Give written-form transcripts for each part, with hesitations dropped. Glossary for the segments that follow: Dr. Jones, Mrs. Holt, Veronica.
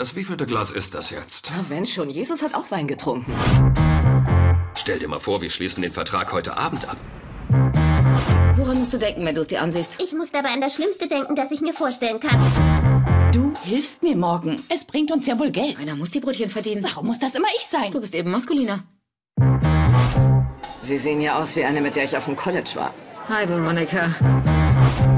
Das wievielte Glas ist das jetzt? Na, wenn schon, Jesus hat auch Wein getrunken. Stell dir mal vor, wir schließen den Vertrag heute Abend ab. Woran musst du denken, wenn du es dir ansiehst? Ich muss dabei an das Schlimmste denken, das ich mir vorstellen kann. Du hilfst mir morgen. Es bringt uns ja wohl Geld. Einer muss die Brötchen verdienen. Warum muss das immer ich sein? Du bist eben maskuliner. Sie sehen ja aus wie eine, mit der ich auf dem College war. Hi, Veronica.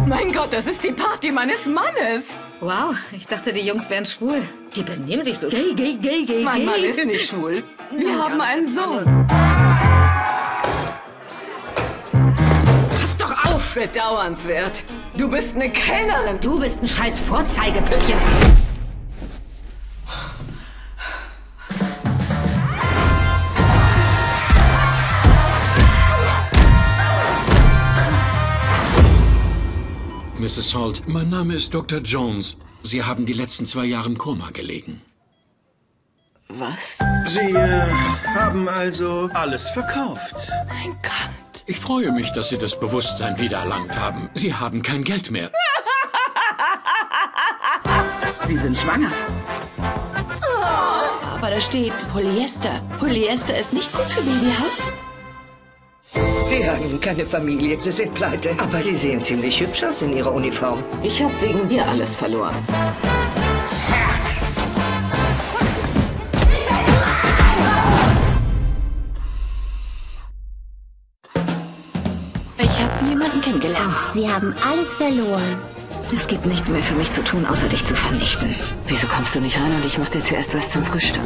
Mein Gott, das ist die Party meines Mannes. Wow, ich dachte, die Jungs wären schwul. Die benehmen sich so. Gay, gay, gay, gay. Mein Mann ist nicht schwul. Wir haben einen Sohn. Bedauernswert. Du bist eine Kellnerin. Du bist ein scheiß Vorzeigepüppchen. Mrs. Holt, mein Name ist Dr. Jones. Sie haben die letzten 2 Jahre im Koma gelegen. Was? Sie haben also alles verkauft. Mein Gott. Ich freue mich, dass Sie das Bewusstsein wiedererlangt haben. Sie haben kein Geld mehr. Sie sind schwanger. Oh, aber da steht Polyester. Polyester ist nicht gut für Babyhaut. Sie haben keine Familie, Sie sind pleite. Aber Sie sehen ziemlich hübsch aus in Ihrer Uniform. Ich habe wegen dir alles verloren. Kennengelernt. Sie haben alles verloren. Es gibt nichts mehr für mich zu tun, außer dich zu vernichten. Wieso kommst du nicht rein und ich mach dir zuerst was zum Frühstück?